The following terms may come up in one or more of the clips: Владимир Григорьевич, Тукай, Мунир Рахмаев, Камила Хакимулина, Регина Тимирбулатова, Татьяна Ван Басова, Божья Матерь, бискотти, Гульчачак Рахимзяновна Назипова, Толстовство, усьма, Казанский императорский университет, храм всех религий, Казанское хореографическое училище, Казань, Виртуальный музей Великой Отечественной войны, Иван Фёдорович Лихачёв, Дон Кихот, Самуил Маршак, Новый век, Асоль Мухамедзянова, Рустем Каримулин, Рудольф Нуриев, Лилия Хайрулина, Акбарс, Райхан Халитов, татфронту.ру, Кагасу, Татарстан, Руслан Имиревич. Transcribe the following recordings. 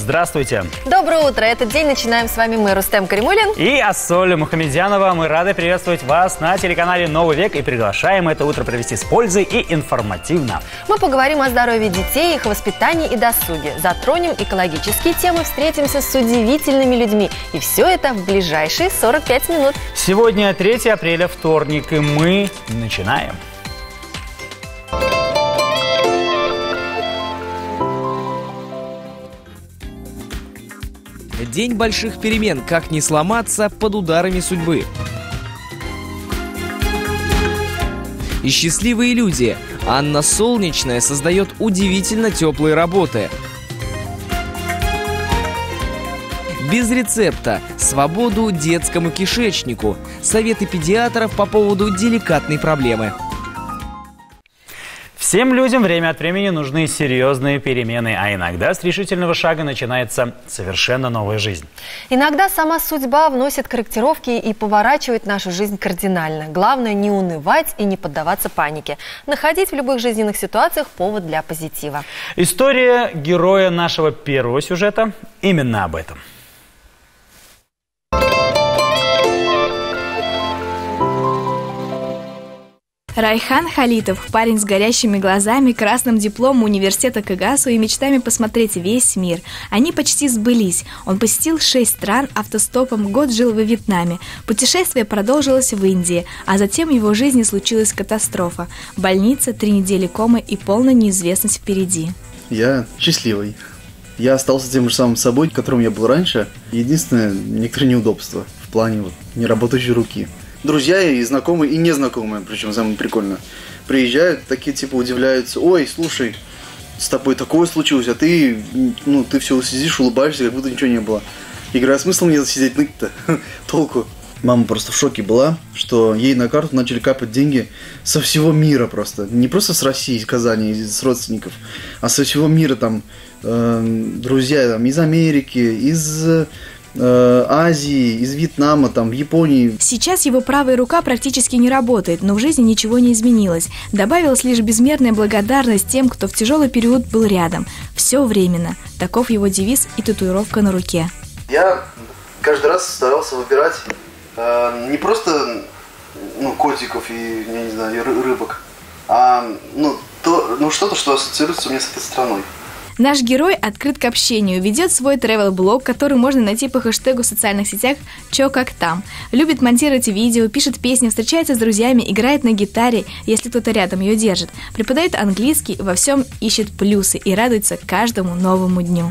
Здравствуйте. Доброе утро. Этот день начинаем с вами мы, Рустем Каримулин. И Асоль Мухамедзянова. Мы рады приветствовать вас на телеканале «Новый век» и приглашаем это утро провести с пользой и информативно. Мы поговорим о здоровье детей, их воспитании и досуге. Затронем экологические темы, встретимся с удивительными людьми. И все это в ближайшие 45 минут. Сегодня 3 апреля, вторник, и мы начинаем. День больших перемен. Как не сломаться под ударами судьбы? И счастливые люди. Анна Солнечная создает удивительно теплые работы. Без рецепта. Свободу детскому кишечнику. Советы педиатров по поводу деликатной проблемы. Всем людям время от времени нужны серьезные перемены, а иногда с решительного шага начинается совершенно новая жизнь. Иногда сама судьба вносит корректировки и поворачивает нашу жизнь кардинально. Главное не унывать и не поддаваться панике. Находить в любых жизненных ситуациях повод для позитива. История героя нашего первого сюжета именно об этом. Райхан Халитов, парень с горящими глазами, красным дипломом университета Кагасу и мечтами посмотреть весь мир. Они почти сбылись. Он посетил 6 стран, автостопом, год жил во Вьетнаме. Путешествие продолжилось в Индии, а затем в его жизни случилась катастрофа. Больница, 3 недели комы и полная неизвестность впереди. Я счастливый. Я остался тем же самым собой, которым я был раньше. Единственное, некоторые неудобства в плане неработающей руки. Друзья и знакомые, и незнакомые, причем самое прикольно, приезжают, такие типа удивляются: ой, слушай, с тобой такое случилось, а ты, ты все сидишь, улыбаешься, как будто ничего не было. Я говорю, а смысл мне сидеть ныть-то? Толку? Мама просто в шоке была, что ей на карту начали капать деньги со всего мира просто. Не просто с России, из Казани, из родственников, а со всего мира там, друзья там, из Америки, из... Азии, из Вьетнама, там, в Японии. Сейчас его правая рука практически не работает, но в жизни ничего не изменилось. Добавилась лишь безмерная благодарность тем, кто в тяжелый период был рядом. Все временно. Таков его девиз и татуировка на руке. Я каждый раз старался выбирать не просто котиков и, я не знаю, рыбок, а что-то, что ассоциируется у меня с этой страной. Наш герой открыт к общению, ведет свой тревел-блог, который можно найти по хэштегу в социальных сетях «Чо как там». Любит монтировать видео, пишет песни, встречается с друзьями, играет на гитаре, если кто-то рядом ее держит, преподает английский, во всем ищет плюсы и радуется каждому новому дню.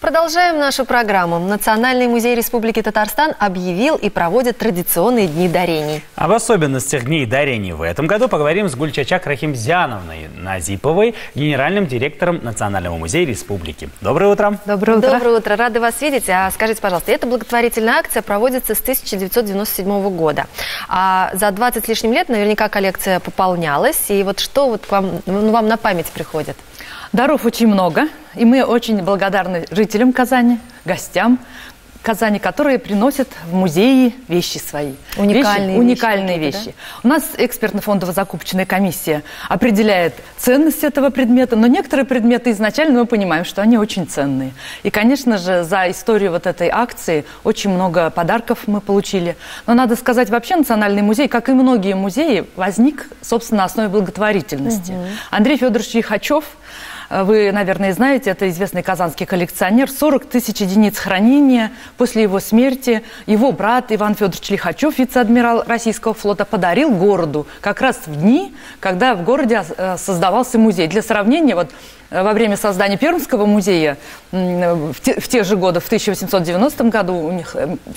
Продолжаем нашу программу. Национальный музей Республики Татарстан объявил и проводит традиционные дни дарений. Об особенностях дней дарений в этом году поговорим с Гульчачак Рахимзяновной Назиповой, генеральным директором Национального музея Республики. Доброе утро. Доброе утро. Доброе утро. Рады вас видеть. А скажите, пожалуйста, эта благотворительная акция проводится с 1997 года. А за 20 с лишним лет наверняка коллекция пополнялась. И вот что вот к вам, вам на память приходит? Даров очень много, и мы очень благодарны жителям Казани, гостям Казани, которые приносят в музеи вещи свои. Уникальные вещи. Да? У нас экспертно-фондово-закупочная комиссия определяет ценность этого предмета, но некоторые предметы изначально мы понимаем, что они очень ценные. И, конечно же, за историю вот этой акции очень много подарков мы получили. Но надо сказать, вообще Национальный музей, как и многие музеи, возник, собственно, на основе благотворительности. Угу. Андрей Федорович Лихачев, вы, наверное, знаете, это известный казанский коллекционер, 40 тысяч единиц хранения. После его смерти его брат Иван Фёдорович Лихачёв, вице-адмирал Российского флота, подарил городу как раз в дни, когда в городе создавался музей. Для сравнения, вот во время создания Пермского музея в те же годы, в 1890 году у них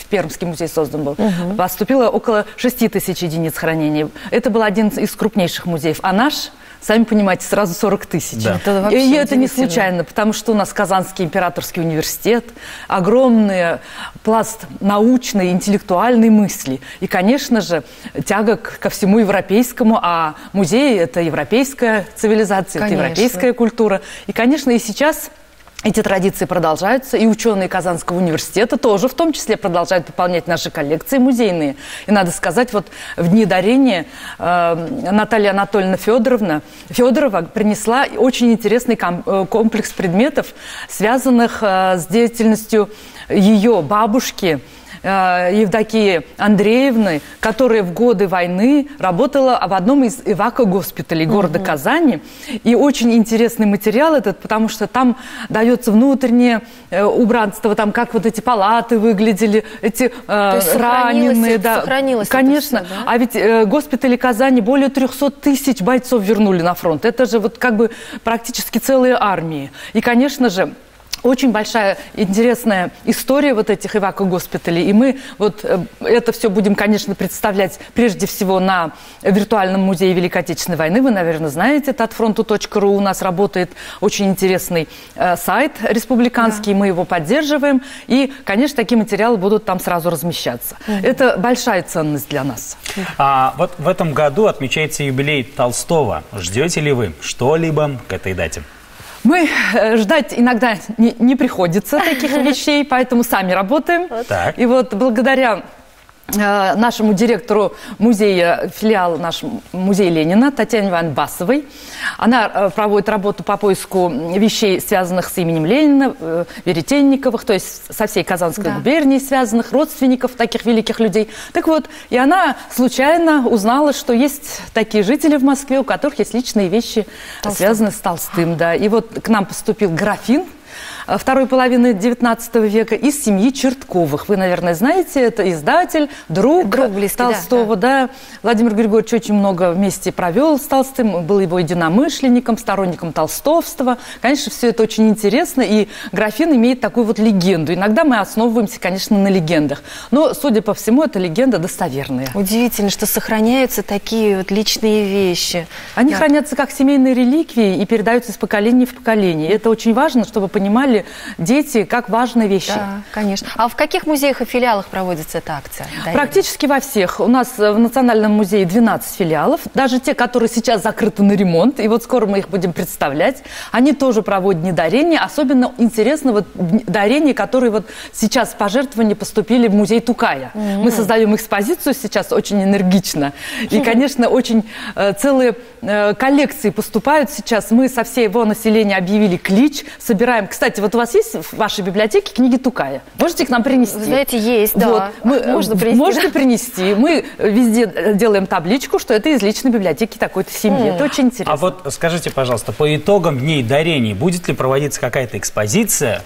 Пермский музей создан был, поступило около 6 тысяч единиц хранения. Это был один из крупнейших музеев. А наш... Сами понимаете, сразу 40 тысяч. Да. И это не случайно, потому что у нас Казанский императорский университет, огромный пласт научной, интеллектуальной мысли. И, конечно же, тяга ко всему европейскому, а музей – это европейская цивилизация, это европейская культура. И, конечно, и сейчас... Эти традиции продолжаются, и ученые Казанского университета тоже в том числе продолжают пополнять наши коллекции музейные. И надо сказать, вот в дни дарения Наталья Анатольевна Федорова принесла очень интересный комплекс предметов, связанных с деятельностью ее бабушки Евдокии Андреевны, которая в годы войны работала в одном из эвакогоспиталей города Казани. И очень интересный материал этот, потому что там дается внутреннее убранство, там как вот эти палаты выглядели, эти раненые. Сохранилось, да. Конечно. Это все, да? А ведь госпитали Казани более 300 тысяч бойцов вернули на фронт. Это же вот как бы практически целые армии. И, конечно же, очень большая интересная история вот этих эвакогоспиталей. И мы вот это все будем, конечно, представлять прежде всего на Виртуальном музее Великой Отечественной войны. Вы, наверное, знаете, татфронту.ру. У нас работает очень интересный сайт республиканский, да. Мы его поддерживаем. И, конечно, такие материалы будут там сразу размещаться. Это большая ценность для нас. Вот в этом году отмечается юбилей Толстого. Ждете ли вы что-либо к этой дате? Мы ждать иногда не приходится таких вещей, поэтому сами работаем. Так. И вот благодаря нашему директору музея, филиала нашего музея Ленина, Татьяне Ван Басовой. Она проводит работу по поиску вещей, связанных с именем Ленина, Веретенниковых, то есть со всей Казанской губернии связанных, родственников таких великих людей. Так вот, и она случайно узнала, что есть такие жители в Москве, у которых есть личные вещи, связанные с Толстым. Да. И вот к нам поступил графин второй половины 19 века из семьи Чертковых. Вы, наверное, знаете, это издатель, друг близкий, Толстого. Да. Владимир Григорьевич очень много вместе провел с Толстым, был его единомышленником, сторонником толстовства. Конечно, все это очень интересно, и графин имеет такую вот легенду. Иногда мы основываемся, конечно, на легендах, но, судя по всему, эта легенда достоверная. Удивительно, что сохраняются такие вот личные вещи. Они хранятся как семейные реликвии и передаются из поколения в поколение. Это очень важно, чтобы понимали дети, как важные вещи. Да, конечно. А в каких музеях и филиалах проводится эта акция? Практически во всех. У нас в Национальном музее 12 филиалов, даже те, которые сейчас закрыты на ремонт, и вот скоро мы их будем представлять. Они тоже проводят дни дарения. Особенно интересно вот дарения, которые вот сейчас пожертвования поступили в музей Тукая. Мы создаем экспозицию сейчас очень энергично. И, конечно, очень целые коллекции поступают сейчас. Мы со всего населения объявили клич, собираем. Кстати, вот у вас есть в вашей библиотеке книги Тукая? Можете их нам принести? Вы знаете, есть, да. Вот. Можно принести. Мы везде делаем табличку, что это из личной библиотеки такой-то семьи. Это очень интересно. А вот скажите, пожалуйста, по итогам дней дарений будет ли проводиться какая-то экспозиция?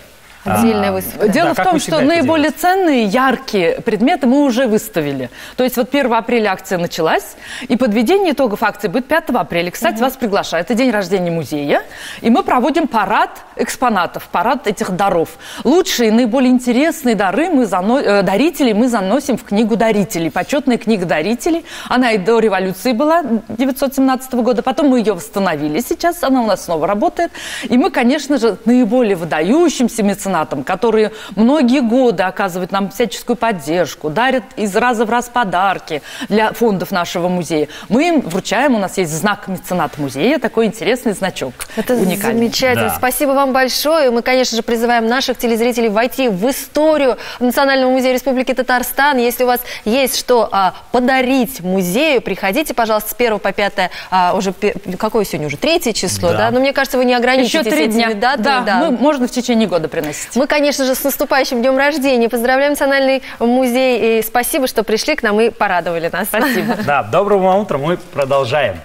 Отдельная выставка. Дело в том, что наиболее ценные, яркие предметы мы уже выставили. То есть вот 1 апреля акция началась, и подведение итогов акции будет 5 апреля. Кстати, вас приглашают. Это день рождения музея, и мы проводим парад экспонатов, парад этих даров. Лучшие, наиболее интересные дары мы заносим в книгу дарителей, почетная книга дарителей. Она и до революции была 1917 года, потом мы ее восстановили сейчас, она у нас снова работает. И мы, конечно же, наиболее выдающимся меценатам, которые многие годы оказывают нам всяческую поддержку, дарят из раза в раз подарки для фондов нашего музея. Мы им вручаем, у нас есть знак меценат музея, такой интересный значок. Это уникальный. Замечательно. Да. Спасибо вам большое. Мы, конечно же, призываем наших телезрителей войти в историю Национального музея Республики Татарстан. Если у вас есть что подарить музею, приходите, пожалуйста, с 1 по 5, уже какое сегодня уже? 3 число, да? Но мне кажется, вы не ограничитесь этими датами. Еще 3 дня, да. Можно в течение года приносить. Мы, конечно же, с наступающим днем рождения. Поздравляем Национальный музей. И спасибо, что пришли к нам и порадовали нас. Спасибо. Да, доброго вам утра. Мы продолжаем.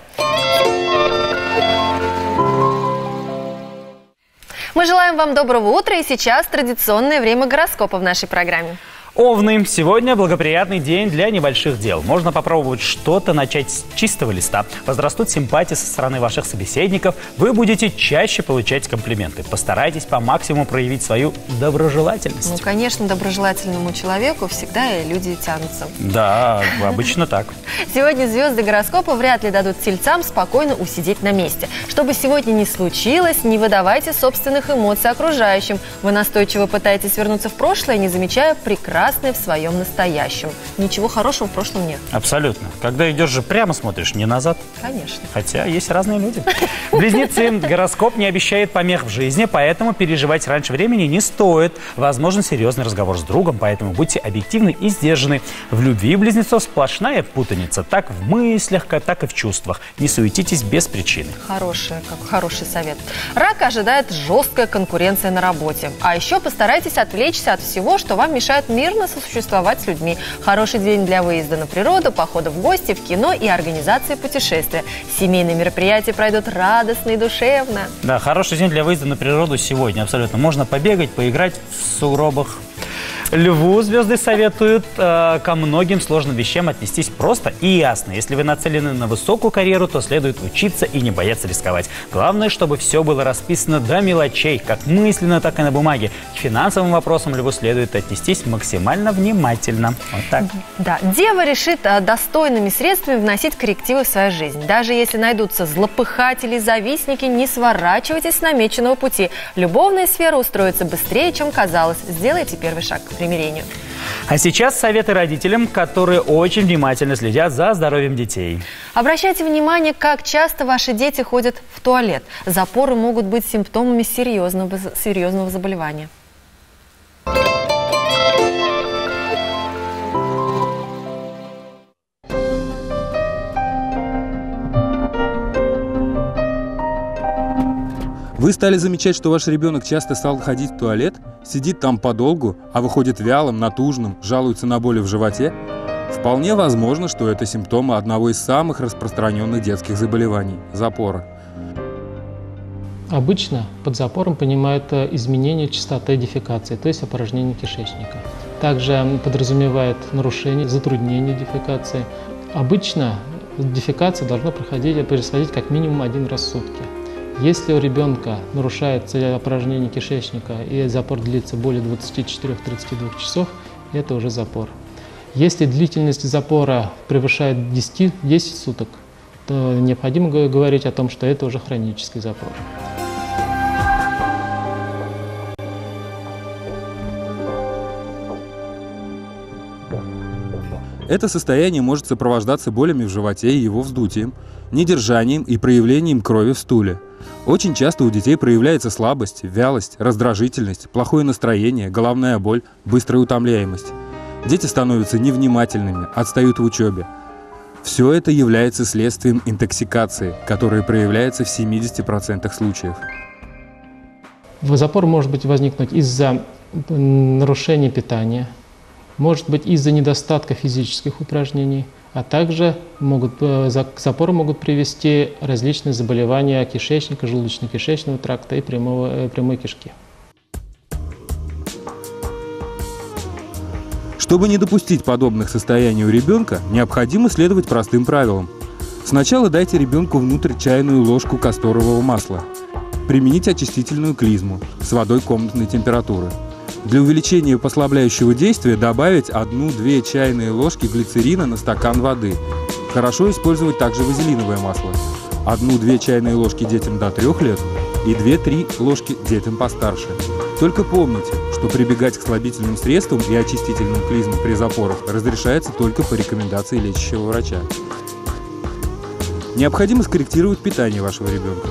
Мы желаем вам доброго утра. И сейчас традиционное время гороскопа в нашей программе. Овны. Сегодня благоприятный день для небольших дел. Можно попробовать что-то начать с чистого листа. Возрастут симпатии со стороны ваших собеседников. Вы будете чаще получать комплименты. Постарайтесь по максимуму проявить свою доброжелательность. Ну, конечно, доброжелательному человеку всегда и люди тянутся. Да, обычно так. Сегодня звезды гороскопа вряд ли дадут тельцам спокойно усидеть на месте. Что бы сегодня ни случилось, не выдавайте собственных эмоций окружающим. Вы настойчиво пытаетесь вернуться в прошлое, не замечая прекрасного. прекрасное в своем настоящем. Ничего хорошего в прошлом нет. Абсолютно. Когда идешь же прямо смотришь, не назад. Конечно. Хотя есть разные люди. Близнецы, гороскоп не обещает помех в жизни, поэтому переживать раньше времени не стоит. Возможен серьезный разговор с другом, поэтому будьте объективны и сдержаны. В любви близнецов сплошная путаница. Так в мыслях, так и в чувствах. Не суетитесь без причины. Хороший совет. Рак ожидает жесткая конкуренция на работе. А еще постарайтесь отвлечься от всего, что вам мешает мирно сосуществовать с людьми. Хороший день для выезда на природу, похода в гости, в кино и организации путешествия. Семейные мероприятия пройдут радостно и душевно. Да, хороший день для выезда на природу сегодня абсолютно. Можно побегать, поиграть в сугробах. Льву звезды советуют ко многим сложным вещам отнестись просто и ясно. Если вы нацелены на высокую карьеру, то следует учиться и не бояться рисковать. Главное, чтобы все было расписано до мелочей, как мысленно, так и на бумаге. К финансовым вопросам льву следует отнестись максимально внимательно. Вот так. Да. Дева решит достойными средствами вносить коррективы в свою жизнь. Даже если найдутся злопыхатели, завистники, не сворачивайтесь с намеченного пути. Любовная сфера устроится быстрее, чем казалось. Сделайте первый шаг к примирению. А сейчас советы родителям, которые очень внимательно следят за здоровьем детей. Обращайте внимание, как часто ваши дети ходят в туалет. Запоры могут быть симптомами серьезного заболевания. Вы стали замечать, что ваш ребенок часто стал ходить в туалет, сидит там подолгу, а выходит вялым, натужным, жалуется на боли в животе? Вполне возможно, что это симптомы одного из самых распространенных детских заболеваний – запора. Обычно под запором понимают изменение частоты дефекации, то есть опорожнение кишечника. Также подразумевает нарушение, затруднение дефекации. Обычно дефекация должна происходить как минимум один раз в сутки. Если у ребенка нарушается опорожнение кишечника и запор длится более 24-32 часов, это уже запор. Если длительность запора превышает 10 суток, то необходимо говорить о том, что это уже хронический запор. Это состояние может сопровождаться болями в животе и его вздутием, недержанием и проявлением крови в стуле. Очень часто у детей проявляется слабость, вялость, раздражительность, плохое настроение, головная боль, быстрая утомляемость. Дети становятся невнимательными, отстают в учебе. Все это является следствием интоксикации, которая проявляется в 70% случаев. Запор может быть возникнуть из-за нарушения питания, может быть из-за недостатка физических упражнений, а также к запору могут привести различные заболевания кишечника, желудочно-кишечного тракта и прямой кишки. Чтобы не допустить подобных состояний у ребенка, необходимо следовать простым правилам. Сначала дайте ребенку внутрь чайную ложку касторового масла. Примените очистительную клизму с водой комнатной температуры. Для увеличения послабляющего действия добавить 1-2 чайные ложки глицерина на стакан воды. Хорошо использовать также вазелиновое масло. 1-2 чайные ложки детям до 3 лет и 2-3 ложки детям постарше. Только помните, что прибегать к слабительным средствам и очистительным клизмам при запорах разрешается только по рекомендации лечащего врача. Необходимо скорректировать питание вашего ребенка.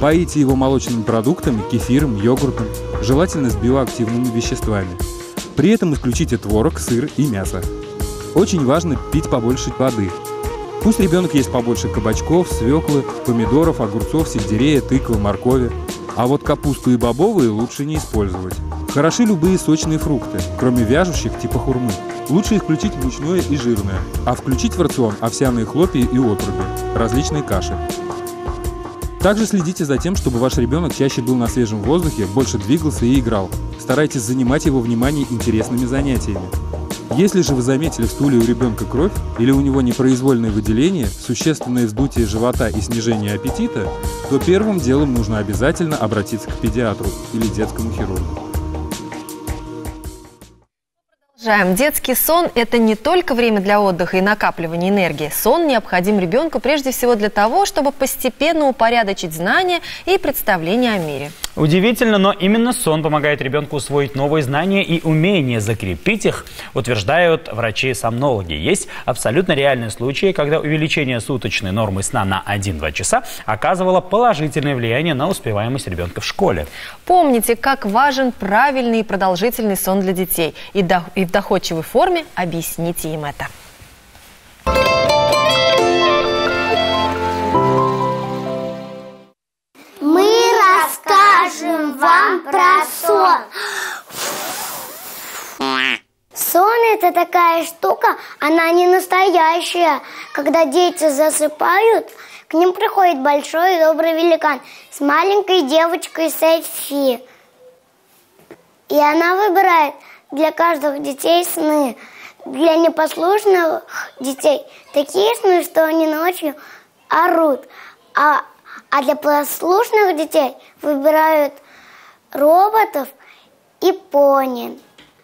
Поите его молочными продуктами, кефиром, йогуртом, желательно с биоактивными веществами. При этом исключите творог, сыр и мясо. Очень важно пить побольше воды. Пусть ребенок ест побольше кабачков, свеклы, помидоров, огурцов, сельдерея, тыквы, моркови. А вот капусту и бобовые лучше не использовать. Хороши любые сочные фрукты, кроме вяжущих типа хурмы. Лучше исключить мучное и жирное, а включить в рацион овсяные хлопья и отруби, различные каши. Также следите за тем, чтобы ваш ребенок чаще был на свежем воздухе, больше двигался и играл. Старайтесь занимать его внимание интересными занятиями. Если же вы заметили в стуле у ребенка кровь или у него непроизвольное выделение, существенное вздутие живота и снижение аппетита, то первым делом нужно обязательно обратиться к педиатру или детскому хирургу. Детский сон – это не только время для отдыха и накапливания энергии. Сон необходим ребенку прежде всего для того, чтобы постепенно упорядочить знания и представления о мире. Удивительно, но именно сон помогает ребенку усвоить новые знания и умения, закрепить их, утверждают врачи-сомнологи. Есть абсолютно реальные случаи, когда увеличение суточной нормы сна на 1-2 часа оказывало положительное влияние на успеваемость ребенка в школе. Помните, как важен правильный и продолжительный сон для детей. И в доходчивой форме объясните им это. Вам про сон. Сон – это такая штука, она не настоящая. Когда дети засыпают, к ним приходит большой и добрый великан с маленькой девочкой Софи. И она выбирает для каждого детей сны. Для непослушных детей такие сны, что они ночью орут. А для послушных детей выбирают роботов и пони.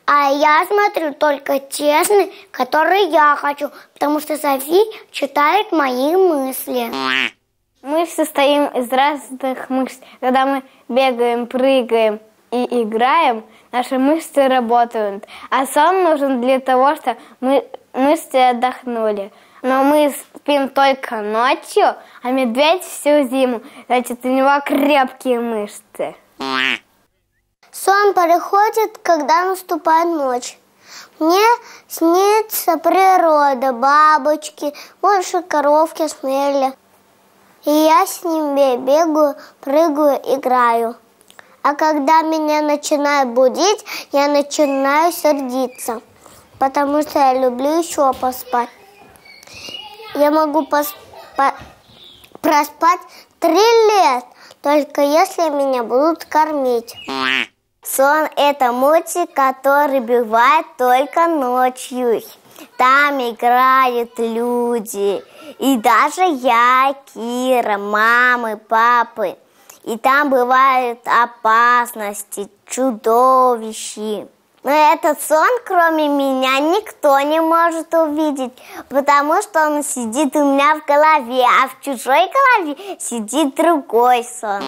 А я смотрю только те сны, которые я хочу, потому что Софи читает мои мысли. Мы состоим из разных мышц. Когда мы бегаем, прыгаем и играем, наши мышцы работают. А сон нужен для того, чтобы мы мышцы отдохнули. Но мы спим только ночью, а медведь всю зиму. Значит, у него крепкие мышцы. Сон приходит, когда наступает ночь. Мне снится природа, бабочки, больше коровки смели. И я с ними бегаю, прыгаю, играю. А когда меня начинают будить, я начинаю сердиться, потому что я люблю еще поспать. Я могу проспать 3 лет, только если меня будут кормить. Сон – это мультик, который бывает только ночью. Там играют люди, и даже я, Кира, мамы, папы. И там бывают опасности, чудовища. Но этот сон, кроме меня, никто не может увидеть, потому что он сидит у меня в голове, а в чужой голове сидит другой сон.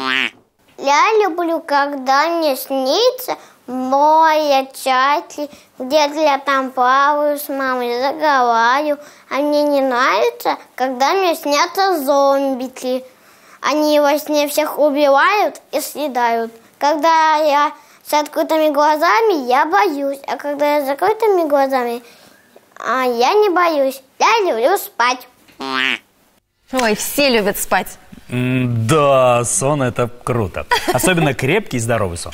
Я люблю, когда мне снится море, чайки, где-то я там плаваю с мамой, заговариваю. А мне не нравится, когда мне снятся зомбики. Они во сне всех убивают и съедают. Когда я с открытыми глазами я боюсь, а когда я с закрытыми глазами, я не боюсь. Я люблю спать. Ой, все любят спать. Да, сон – это круто. Особенно крепкий и здоровый сон.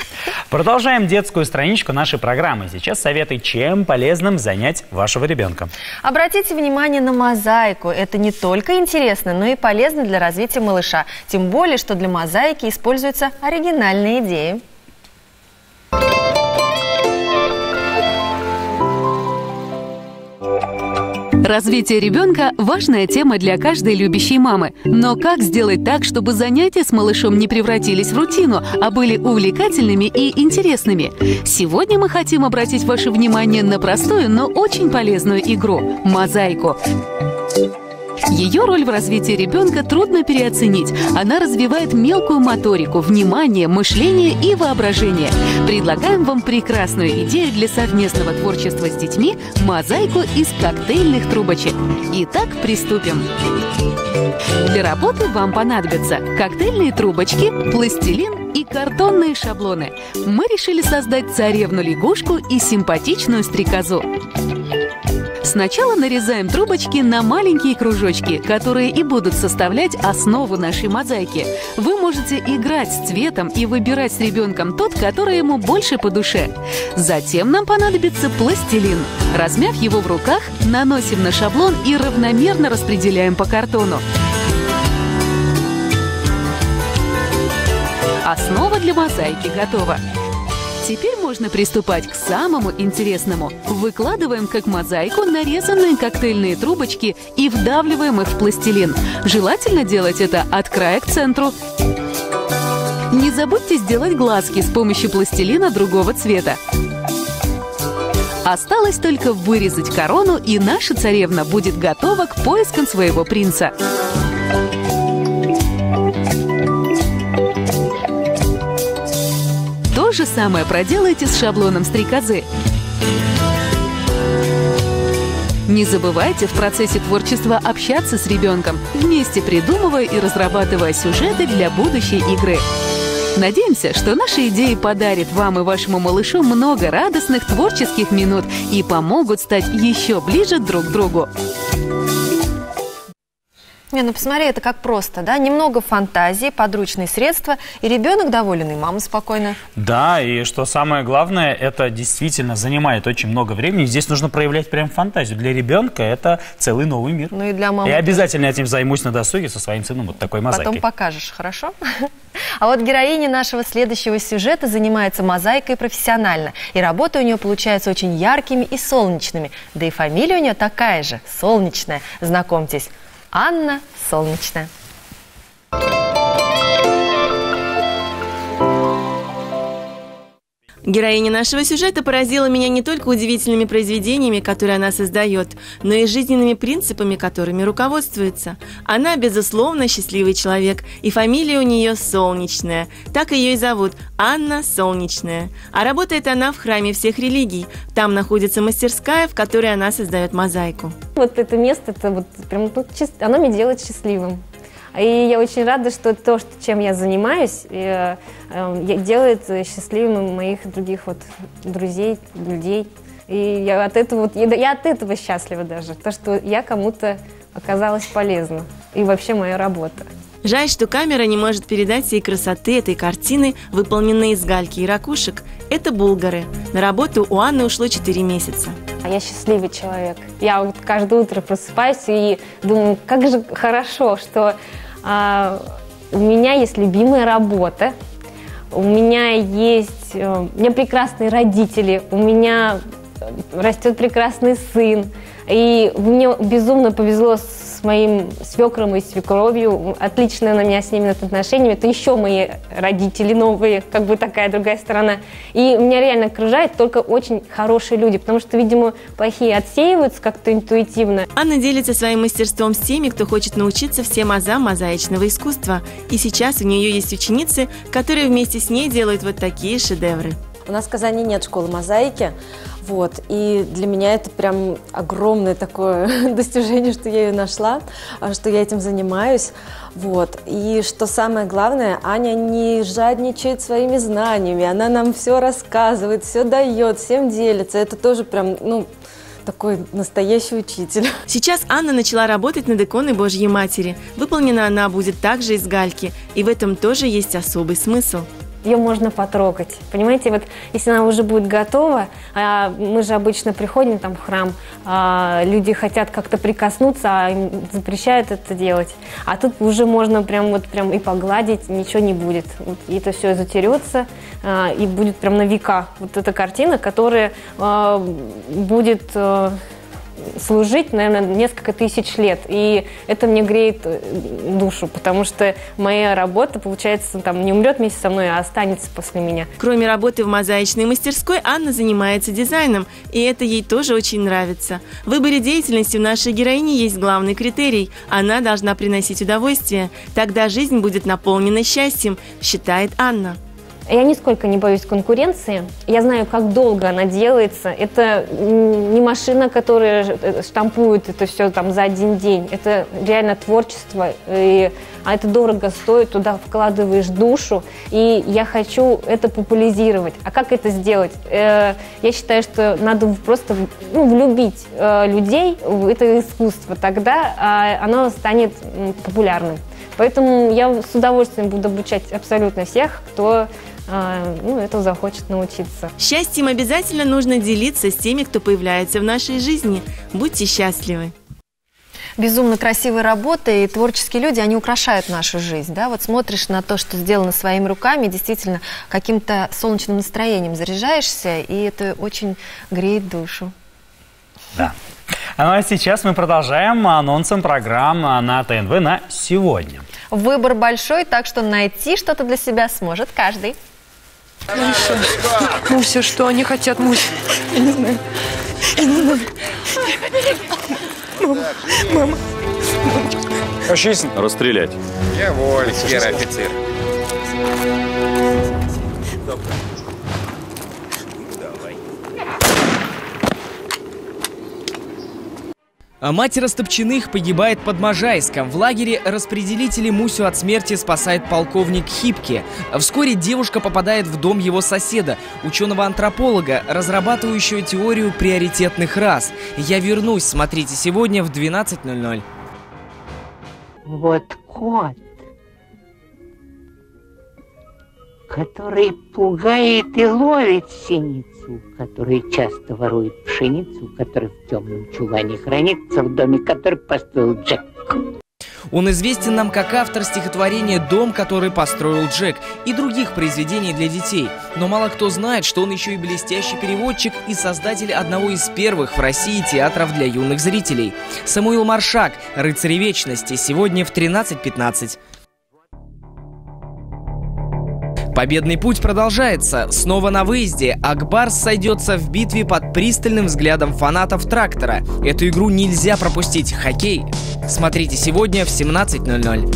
Продолжаем детскую страничку нашей программы. Сейчас советы, чем полезным занять вашего ребенка. Обратите внимание на мозаику. Это не только интересно, но и полезно для развития малыша. Тем более, что для мозаики используются оригинальные идеи. Развитие ребенка – важная тема для каждой любящей мамы. Но как сделать так, чтобы занятия с малышом не превратились в рутину, а были увлекательными и интересными? Сегодня мы хотим обратить ваше внимание на простую, но очень полезную игру – мозаику. Ее роль в развитии ребенка трудно переоценить. Она развивает мелкую моторику, внимание, мышление и воображение. Предлагаем вам прекрасную идею для совместного творчества с детьми – мозаику из коктейльных трубочек. Итак, приступим. Для работы вам понадобятся коктейльные трубочки, пластилин и картонные шаблоны. Мы решили создать царевну-лягушку и симпатичную стрекозу. Сначала нарезаем трубочки на маленькие кружочки, которые и будут составлять основу нашей мозаики. Вы можете играть с цветом и выбирать с ребенком тот, который ему больше по душе. Затем нам понадобится пластилин. Размяв его в руках, наносим на шаблон и равномерно распределяем по картону. Основа для мозаики готова. Теперь можно приступать к самому интересному. Выкладываем как мозаику нарезанные коктейльные трубочки и вдавливаем их в пластилин. Желательно делать это от края к центру. Не забудьте сделать глазки с помощью пластилина другого цвета. Осталось только вырезать корону, и наша царевна будет готова к поискам своего принца. же самое проделайте с шаблоном стрекозы. Не забывайте в процессе творчества общаться с ребенком, вместе придумывая и разрабатывая сюжеты для будущей игры. Надеемся, что наши идеи подарят вам и вашему малышу много радостных творческих минут и помогут стать еще ближе друг к другу. Не, ну посмотри, это как просто, да? Немного фантазии, подручные средства, и ребенок доволен, и мама спокойна. Да, и что самое главное, это действительно занимает очень много времени. Здесь нужно проявлять прям фантазию. Для ребенка это целый новый мир. Ну и для мамы. Я обязательно этим займусь на досуге со своим сыном, вот такой мозаикой. Потом покажешь, хорошо? А вот героиня нашего следующего сюжета занимается мозаикой профессионально. И работы у нее получаются очень яркими и солнечными. Да и фамилия у нее такая же, Солнечная. Знакомьтесь. Анна Солнечная. Героиня нашего сюжета поразила меня не только удивительными произведениями, которые она создает, но и жизненными принципами, которыми руководствуется. Она, безусловно, счастливый человек, и фамилия у нее Солнечная. Так ее и зовут – Анна Солнечная. А работает она в храме всех религий. Там находится мастерская, в которой она создает мозаику. Вот это место, это вот прям, ну, оно меня делает счастливым. И я очень рада, что то, чем я занимаюсь, делает счастливыми моих других вот друзей, людей. И я от этого счастлива даже, то, что я кому-то оказалась полезна. И вообще моя работа. Жаль, что камера не может передать всей красоты этой картины, выполненной из гальки и ракушек. Это булгары. На работу у Анны ушло 4 месяца. Я счастливый человек. Я вот каждое утро просыпаюсь и думаю, как же хорошо, что у меня есть любимая работа, у меня прекрасные родители, у меня растет прекрасный сын. И мне безумно повезло с моим свекром и свекровью. Отлично у меня с ними отношения. Это еще мои родители новые, как бы такая другая сторона. И меня реально окружают только очень хорошие люди, потому что, видимо, плохие отсеиваются как-то интуитивно. Анна делится своим мастерством с теми, кто хочет научиться всем азам мозаичного искусства. И сейчас у нее есть ученицы, которые вместе с ней делают вот такие шедевры. У нас в Казани нет школы мозаики. Вот. И для меня это прям огромное такое достижение, что я ее нашла, что я этим занимаюсь. Вот. И что самое главное, Аня не жадничает своими знаниями. Она нам все рассказывает, все дает, всем делится. Это тоже прям, ну, такой настоящий учитель. Сейчас Анна начала работать над иконой Божьей Матери. Выполнена она будет также из гальки. И в этом тоже есть особый смысл. Ее можно потрогать, понимаете, вот если она уже будет готова, мы же обычно приходим там в храм, люди хотят как-то прикоснуться, а им запрещают это делать, а тут уже можно прям вот прям и погладить, ничего не будет, вот, и это все затерется и будет прям на века. Вот эта картина, которая будет служить, наверное, несколько тысяч лет. И это мне греет душу, потому что моя работа, получается, там не умрет вместе со мной, а останется после меня. Кроме работы в мозаичной мастерской, Анна занимается дизайном, и это ей тоже очень нравится. В выборе деятельности у нашей героини есть главный критерий – она должна приносить удовольствие. Тогда жизнь будет наполнена счастьем, считает Анна. Я нисколько не боюсь конкуренции. Я знаю, как долго она делается. Это не машина, которая штампует это все там за один день. Это реально творчество. А это дорого стоит, туда вкладываешь душу. И я хочу это популяризировать. А как это сделать? Я считаю, что надо просто влюбить людей в это искусство. Тогда оно станет популярным. Поэтому я с удовольствием буду обучать абсолютно всех, кто этого захочет научиться. Счастьем обязательно нужно делиться с теми, кто появляется в нашей жизни. Будьте счастливы. Безумно красивые работы и творческие люди, они украшают нашу жизнь. Да? Вот смотришь на то, что сделано своими руками, действительно каким-то солнечным настроением заряжаешься, и это очень греет душу. Да. Ну а сейчас мы продолжаем анонсом программ на ТНВ на сегодня. Выбор большой, так что найти что-то для себя сможет каждый. Муся, Муся, что они хотят, Муся? Я не знаю. Я не знаю. Мама, мама. Расстрелять. Я вольный офицер. Мать Растопчиных погибает под Можайском. В лагере распределители Мусю от смерти спасает полковник Хипке. Вскоре девушка попадает в дом его соседа, ученого-антрополога, разрабатывающего теорию приоритетных рас. «Я вернусь» смотрите сегодня в 12:00. Вот кот, который пугает и ловит синицу, который часто ворует пшеницу, который в темном чулане хранится, в доме, который построил Джек. Он известен нам как автор стихотворения «Дом, который построил Джек» и других произведений для детей. Но мало кто знает, что он еще и блестящий переводчик и создатель одного из первых в России театров для юных зрителей. Самуил Маршак, «Рыцарь вечности», сегодня в 13:15. Победный путь продолжается. Снова на выезде. Акбарс сойдется в битве под пристальным взглядом фанатов трактора. Эту игру нельзя пропустить. Хоккей. Смотрите сегодня в 17:00.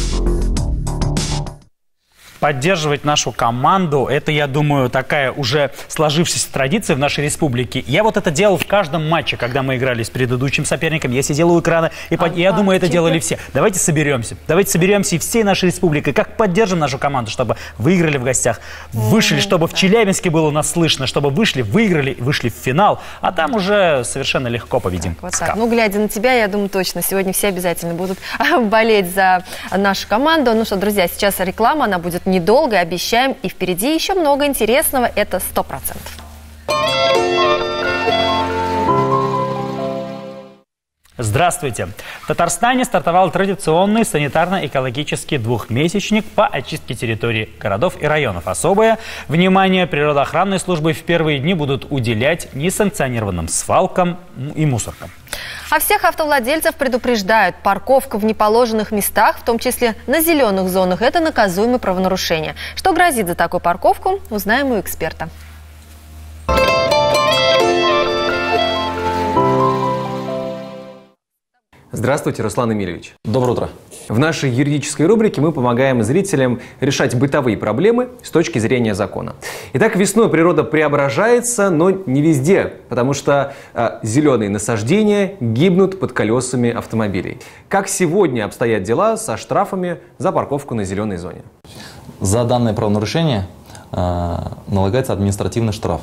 Поддерживать нашу команду – это, я думаю, такая уже сложившаяся традиция в нашей республике. Я вот это делал в каждом матче, когда мы играли с предыдущим соперником. Я сидел у экрана, и я думаю, это делали все. Давайте соберемся. Давайте соберемся и всей нашей республикой. Как поддержим нашу команду, чтобы выиграли в гостях, вышли, чтобы в Челябинске было нас слышно, чтобы вышли, выиграли, вышли в финал. А там уже совершенно легко победим. Так, вот так. Ну, глядя на тебя, я думаю, точно, сегодня все обязательно будут болеть за нашу команду. Ну что, друзья, сейчас реклама, она будет недолго, обещаем, и впереди еще много интересного, это 100%. Здравствуйте! В Татарстане стартовал традиционный санитарно-экологический двухмесячник по очистке территорий городов и районов. Особое внимание природоохранной службы в первые дни будут уделять несанкционированным свалкам и мусоркам. А всех автовладельцев предупреждают, парковка в неположенных местах, в том числе на зеленых зонах, это наказуемое правонарушение. Что грозит за такую парковку, узнаем у эксперта. Здравствуйте, Руслан Имиревич. Доброе утро. В нашей юридической рубрике мы помогаем зрителям решать бытовые проблемы с точки зрения закона. Итак, весной природа преображается, но не везде, потому что зеленые насаждения гибнут под колесами автомобилей. Как сегодня обстоят дела со штрафами за парковку на зеленой зоне? За данное правонарушение налагается административный штраф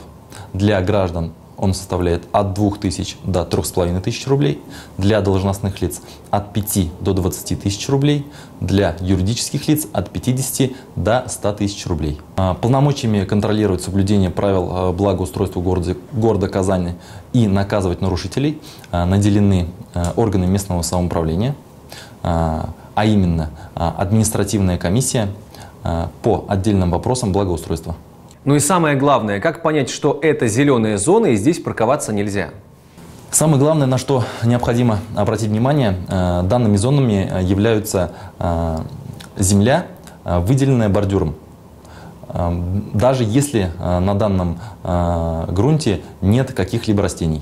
для граждан. Он составляет от 2000 до 3500 рублей, для должностных лиц от 5 до 20000 рублей, для юридических лиц от 50 до 100000 рублей. Полномочиями контролировать соблюдение правил благоустройства города Казани и наказывать нарушителей наделены органы местного самоуправления, а именно административная комиссия по отдельным вопросам благоустройства. Ну и самое главное, как понять, что это зеленая зона и здесь парковаться нельзя? Самое главное, на что необходимо обратить внимание, данными зонами являются земля, выделенная бордюром. Даже если на данном грунте нет каких-либо растений,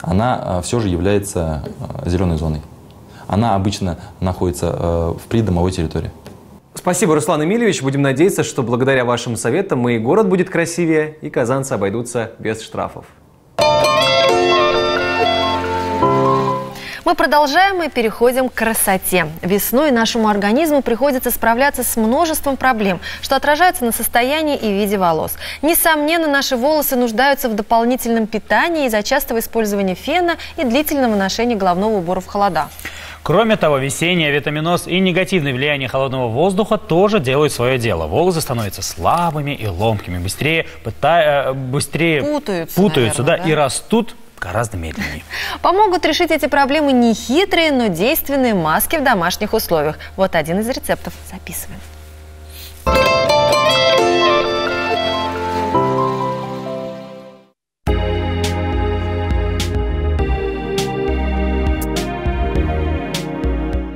она все же является зеленой зоной. Она обычно находится в придомовой территории. Спасибо, Руслан Эмильевич. Будем надеяться, что благодаря вашим советам мы и город будет красивее, и казанцы обойдутся без штрафов. Мы продолжаем и переходим к красоте. Весной нашему организму приходится справляться с множеством проблем, что отражается на состоянии и виде волос. Несомненно, наши волосы нуждаются в дополнительном питании из-за частого использования фена и длительного ношения головного убора в холода. Кроме того, весенний авитаминоз и негативное влияние холодного воздуха тоже делают свое дело. Волосы становятся слабыми и ломкими, быстрее путаются, наверное, да? И растут гораздо медленнее. Помогут решить эти проблемы нехитрые, но действенные маски в домашних условиях. Вот один из рецептов. Записываем.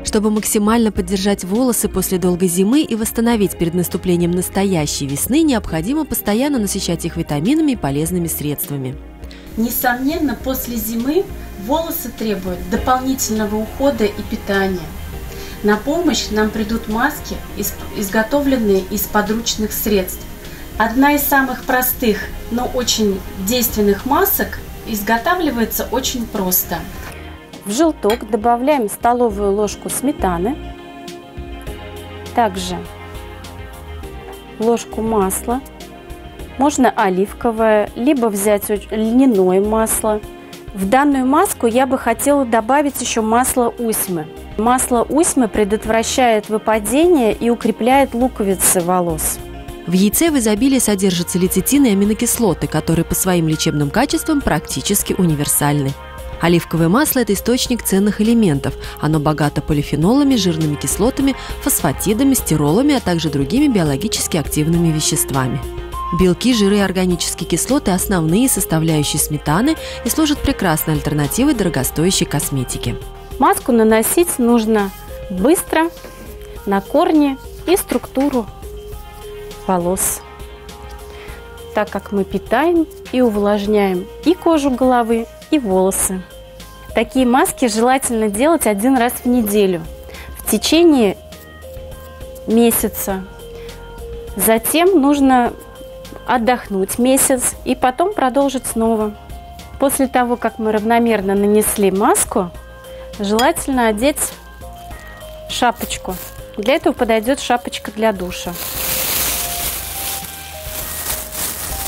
Чтобы максимально поддержать волосы после долгой зимы и восстановить перед наступлением настоящей весны, необходимо постоянно насыщать их витаминами и полезными средствами. Несомненно, после зимы волосы требуют дополнительного ухода и питания. На помощь нам придут маски, изготовленные из подручных средств. Одна из самых простых, но очень действенных масок изготавливается очень просто. В желток добавляем столовую ложку сметаны, также ложку масла. Можно оливковое, либо взять льняное масло. В данную маску я бы хотела добавить еще масло усьмы. Масло усьмы предотвращает выпадение и укрепляет луковицы волос. В яйце в изобилии содержатся лецитин и аминокислоты, которые по своим лечебным качествам практически универсальны. Оливковое масло – это источник ценных элементов. Оно богато полифенолами, жирными кислотами, фосфатидами, стиролами, а также другими биологически активными веществами. Белки, жиры и органические кислоты – основные составляющие сметаны и служат прекрасной альтернативой дорогостоящей косметике. Маску наносить нужно быстро, на корни и структуру волос, так как мы питаем и увлажняем и кожу головы, и волосы. Такие маски желательно делать один раз в неделю в течение месяца. Затем нужно отдохнуть месяц и потом продолжить снова. После того, как мы равномерно нанесли маску, желательно одеть шапочку. Для этого подойдет шапочка для душа.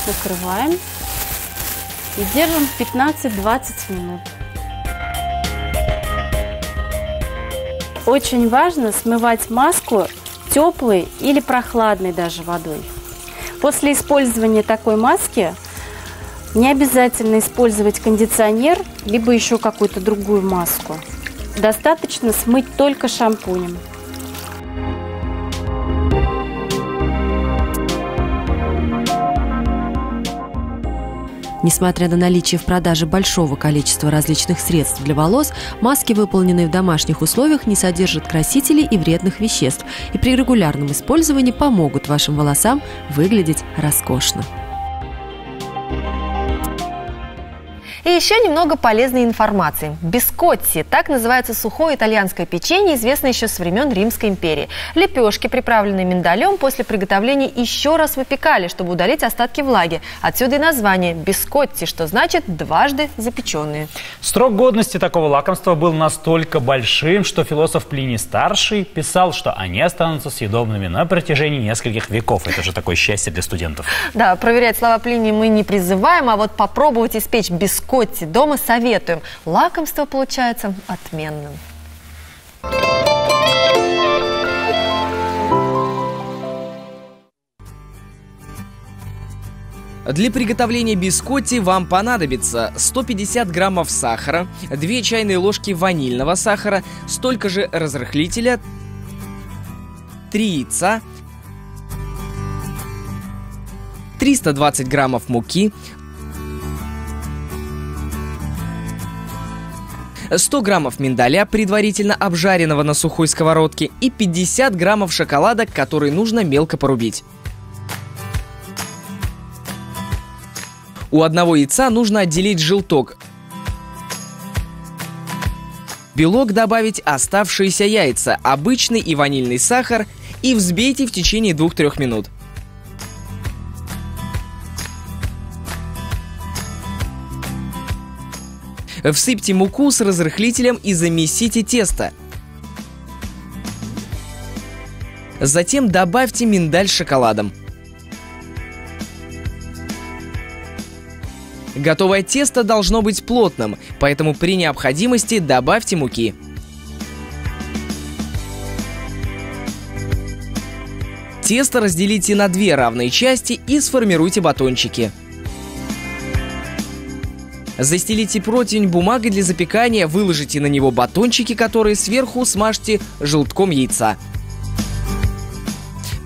Закрываем и держим 15-20 минут. Очень важно смывать маску теплой или прохладной даже водой. После использования такой маски не обязательно использовать кондиционер, либо еще какую-то другую маску. Достаточно смыть только шампунем. Несмотря на наличие в продаже большого количества различных средств для волос, маски, выполненные в домашних условиях, не содержат красителей и вредных веществ и при регулярном использовании помогут вашим волосам выглядеть роскошно. И еще немного полезной информации. Бискотти – так называется сухое итальянское печенье, известное еще со времен Римской империи. Лепешки, приправленные миндалем, после приготовления еще раз выпекали, чтобы удалить остатки влаги. Отсюда и название бискотти, что значит «дважды запеченные». Срок годности такого лакомства был настолько большим, что философ Плиний Старший писал, что они останутся съедобными на протяжении нескольких веков. Это же такое счастье для студентов. Да, проверять слова Плиния мы не призываем, а вот попробовать испечь бискотти дома советуем. Лакомство получается отменным. Для приготовления бискотти вам понадобится 150 граммов сахара, 2 чайные ложки ванильного сахара, столько же разрыхлителя, 3 яйца, 320 граммов муки, 100 граммов миндаля, предварительно обжаренного на сухой сковородке, и 50 граммов шоколада, который нужно мелко порубить. У одного яйца нужно отделить желток. Белок добавить оставшиеся яйца, обычный и ванильный сахар и взбейте в течение 2-3 минут. Всыпьте муку с разрыхлителем и замесите тесто. Затем добавьте миндаль с шоколадом. Готовое тесто должно быть плотным, поэтому при необходимости добавьте муки. Тесто разделите на 2 равные части и сформируйте батончики. Застелите противень бумагой для запекания, выложите на него батончики, которые сверху смажьте желтком яйца.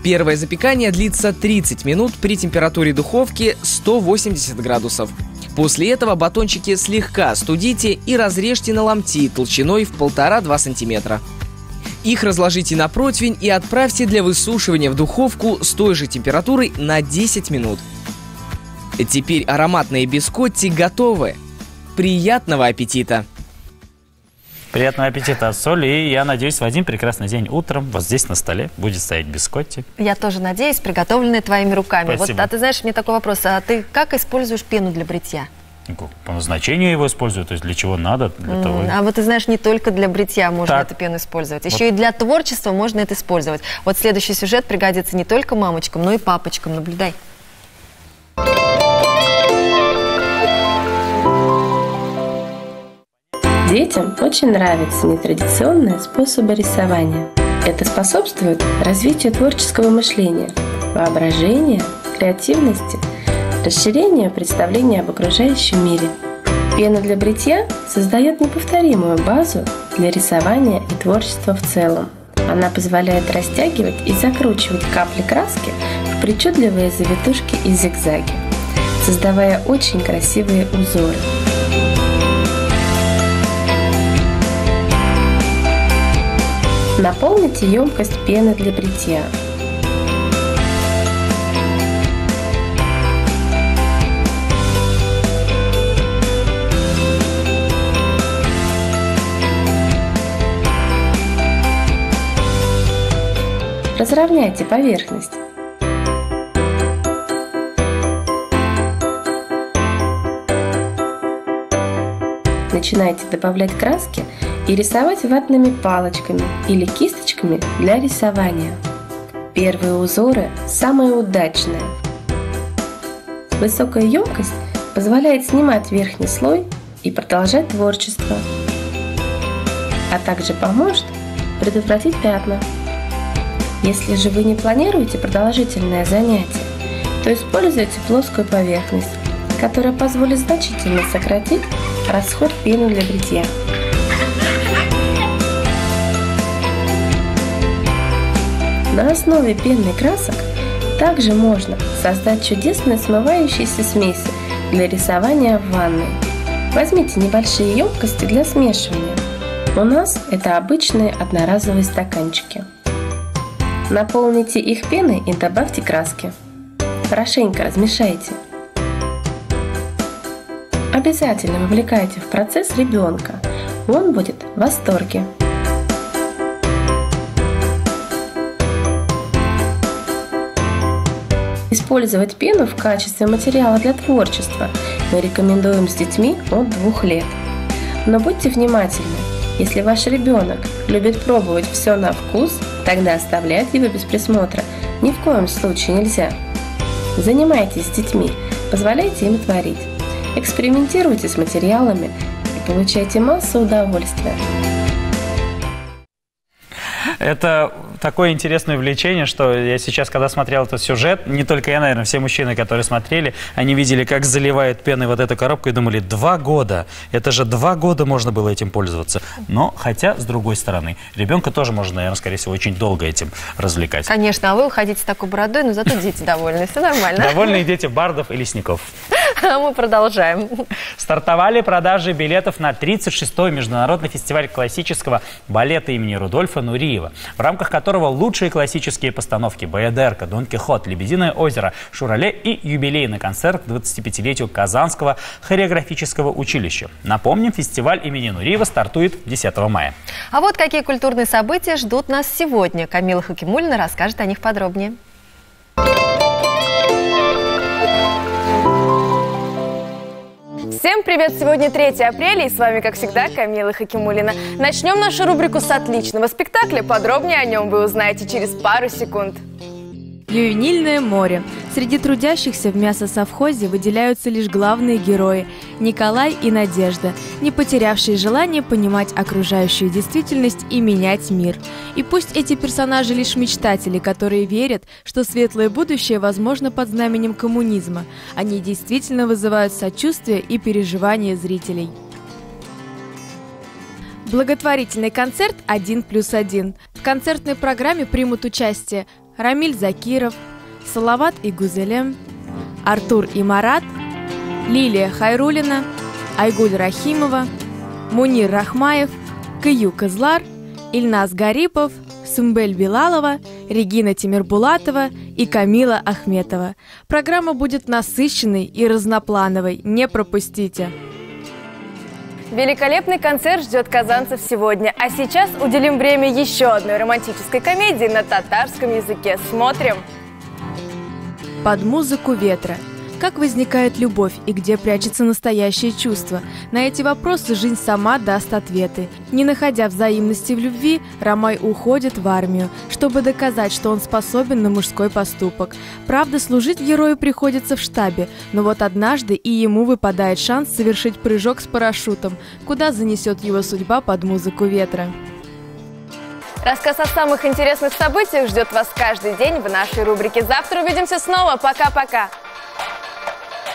Первое запекание длится 30 минут при температуре духовки 180 градусов. После этого батончики слегка остудите и разрежьте на ломти толщиной в 1,5-2 см. Их разложите на противень и отправьте для высушивания в духовку с той же температурой на 10 минут. Теперь ароматные бискотти готовы. Приятного аппетита! Приятного аппетита, Асоль. И я надеюсь, в один прекрасный день утром вот здесь на столе будет стоять бискотти. Я тоже надеюсь, приготовленные твоими руками. Спасибо. Вот, а ты знаешь, мне такой вопрос. А ты как используешь пену для бритья? по назначению его используют, то есть для чего надо. Для того... А вот ты знаешь, не только для бритья можно эту пену использовать, еще вот. И для творчества можно это использовать. Вот следующий сюжет пригодится не только мамочкам, но и папочкам. Наблюдай. Детям очень нравятся нетрадиционные способы рисования. Это способствует развитию творческого мышления, воображения, креативности, расширению представления об окружающем мире. Пена для бритья создает неповторимую базу для рисования и творчества в целом. Она позволяет растягивать и закручивать капли краски в причудливые завитушки и зигзаги, создавая очень красивые узоры. Наполните емкость пены для бритья. Разровняйте поверхность. Начинайте добавлять краски и рисовать ватными палочками или кисточками для рисования. Первые узоры самые удачные. Высокая емкость позволяет снимать верхний слой и продолжать творчество, а также поможет предотвратить пятна. Если же вы не планируете продолжительное занятие, то используйте плоскую поверхность, которая позволит значительно сократить расход пены для бритья. На основе пенных красок также можно создать чудесные смывающиеся смеси для рисования в ванной. Возьмите небольшие емкости для смешивания. У нас это обычные одноразовые стаканчики. Наполните их пеной и добавьте краски. Хорошенько размешайте. Обязательно вовлекайте в процесс ребенка. Он будет в восторге. Использовать пену в качестве материала для творчества мы рекомендуем с детьми от 2 лет. Но будьте внимательны, если ваш ребенок любит пробовать все на вкус, тогда оставлять его без присмотра ни в коем случае нельзя. Занимайтесь с детьми, позволяйте им творить, экспериментируйте с материалами и получайте массу удовольствия. Это такое интересное увлечение, что я сейчас, когда смотрел этот сюжет, не только я, наверное, все мужчины, которые смотрели, они видели, как заливают пеной вот эту коробку и думали, 2 года, это же 2 года можно было этим пользоваться. Но, хотя, с другой стороны, ребенка тоже можно, наверное, скорее всего, очень долго этим развлекать. Конечно, а вы уходите с такой бородой, но зато дети довольны, все нормально. Довольные дети бардов и лесников. А мы продолжаем. Стартовали продажи билетов на 36-й международный фестиваль классического балета имени Рудольфа Нуриева, в рамках которого лучшие классические постановки «Баядерка», «Дон Кихот», «Лебединое озеро», «Шурале» и юбилейный концерт к 25-летию Казанского хореографического училища. Напомним, фестиваль имени Нуриева стартует 10 мая. А вот какие культурные события ждут нас сегодня. Камила Хакимулина расскажет о них подробнее. Всем привет! Сегодня 3 апреля и с вами, как всегда, Камила Хакимулина. Начнем нашу рубрику с отличного спектакля. Подробнее о нем вы узнаете через пару секунд. Ювенильное море. Среди трудящихся в мясосовхозе выделяются лишь главные герои – Николай и Надежда, не потерявшие желание понимать окружающую действительность и менять мир. И пусть эти персонажи лишь мечтатели, которые верят, что светлое будущее возможно под знаменем коммунизма, они действительно вызывают сочувствие и переживания зрителей. Благотворительный концерт «1+1». В концертной программе примут участие Рамиль Закиров, Салават и Гузелем, Артур и Марат, Лилия Хайрулина, Айгуль Рахимова, Мунир Рахмаев, Кыю Козлар, Ильназ Гарипов, Сумбель Белалова, Регина Тимирбулатова и Камила Ахметова. Программа будет насыщенной и разноплановой, не пропустите. Великолепный концерт ждет казанцев сегодня. А сейчас уделим время еще одной романтической комедии на татарском языке. Смотрим! Под музыку ветра. Как возникает любовь и где прячется настоящее чувство? На эти вопросы жизнь сама даст ответы. Не находя взаимности в любви, Ромай уходит в армию, чтобы доказать, что он способен на мужской поступок. Правда, служить герою приходится в штабе, но вот однажды и ему выпадает шанс совершить прыжок с парашютом, куда занесет его судьба под музыку ветра. Рассказ о самых интересных событиях ждет вас каждый день в нашей рубрике. Завтра увидимся снова. Пока-пока!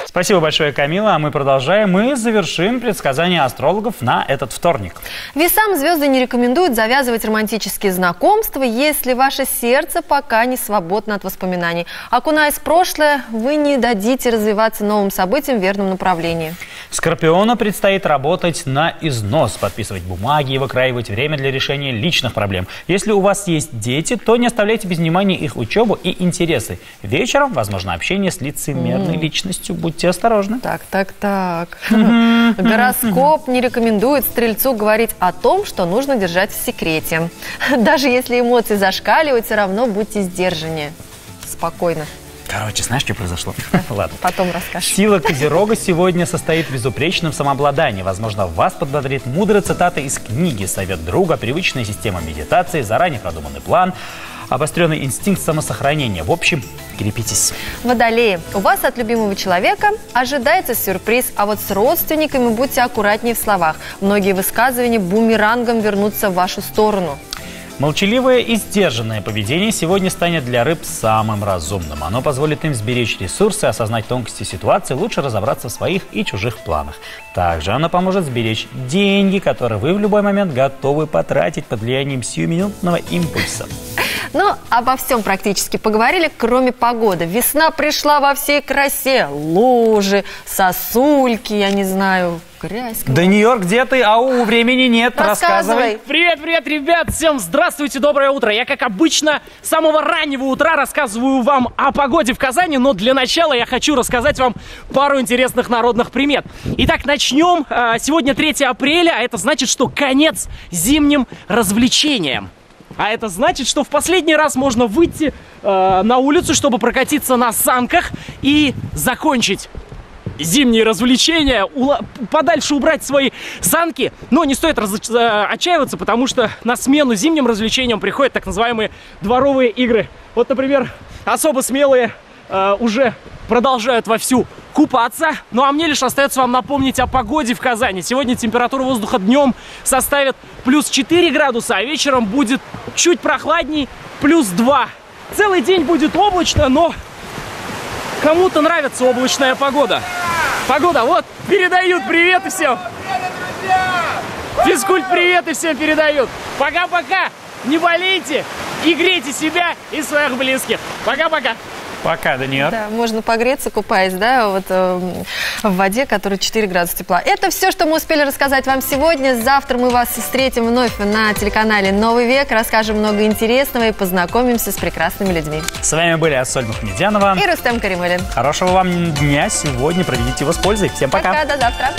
Спасибо большое, Камила. А мы продолжаем и завершим предсказания астрологов на этот вторник. Весам звезды не рекомендуют завязывать романтические знакомства, если ваше сердце пока не свободно от воспоминаний. Окунаясь в прошлое, вы не дадите развиваться новым событиям в верном направлении. Скорпиону предстоит работать на износ, подписывать бумаги и выкраивать время для решения личных проблем. Если у вас есть дети, то не оставляйте без внимания их учебу и интересы. Вечером, возможно, общение с лицемерной личностью. Будьте осторожны. Так. Гороскоп не рекомендует стрельцу говорить о том, что нужно держать в секрете. Даже если эмоции зашкаливают, все равно будьте сдержаннее. Спокойно. Короче, знаешь, что произошло? Ладно. Потом расскажешь. Сила Козерога сегодня состоит в безупречном самообладании. Возможно, вас подбодрит мудрая цитата из книги, совет друга, привычная система медитации, заранее продуманный план, обостренный инстинкт самосохранения. В общем, крепитесь. Водолеи, у вас от любимого человека ожидается сюрприз, а вот с родственниками будьте аккуратнее в словах. Многие высказывания бумерангом вернутся в вашу сторону. Молчаливое и сдержанное поведение сегодня станет для рыб самым разумным. Оно позволит им сберечь ресурсы, осознать тонкости ситуации, лучше разобраться в своих и чужих планах. Также оно поможет сберечь деньги, которые вы в любой момент готовы потратить под влиянием сиюминутного импульса. Ну, обо всем практически поговорили, кроме погоды. Весна пришла во всей красе. Лужи, сосульки, я не знаю... Грязь, да, Нью-Йорк, где ты? Ау, времени нет, рассказывай. Привет, ребят, всем здравствуйте, доброе утро. Я, как обычно, с самого раннего утра рассказываю вам о погоде в Казани, но для начала я хочу рассказать вам пару интересных народных примет. Итак, начнем. Сегодня 3 апреля, а это значит, что конец зимним развлечениям. А это значит, что в последний раз можно выйти на улицу, чтобы прокатиться на санках и закончить зимние развлечения, подальше убрать свои санки. Но не стоит отчаиваться, потому что на смену зимним развлечениям приходят так называемые дворовые игры. Вот, например, особо смелые уже продолжают вовсю купаться. Ну а мне лишь остается вам напомнить о погоде в Казани. Сегодня температура воздуха днем составит плюс 4 градуса, а вечером будет чуть прохладней, плюс 2. Целый день будет облачно, но кому-то нравится облачная погода. Погода, вот, передают привет и всем. Физкульт, привет и всем передают. Пока-пока, не болейте и грейте себя и своих близких. Пока-пока. Пока, Даниэль. Да, можно погреться, купаясь, да, вот в воде, которая 4 градуса тепла. Это все, что мы успели рассказать вам сегодня. Завтра мы вас встретим вновь на телеканале «Новый век». Расскажем много интересного и познакомимся с прекрасными людьми. С вами были Асоль Мухамедзянова и Рустем Каримулин. Хорошего вам дня сегодня. Проведите его с пользой. Всем пока. Пока, до завтра.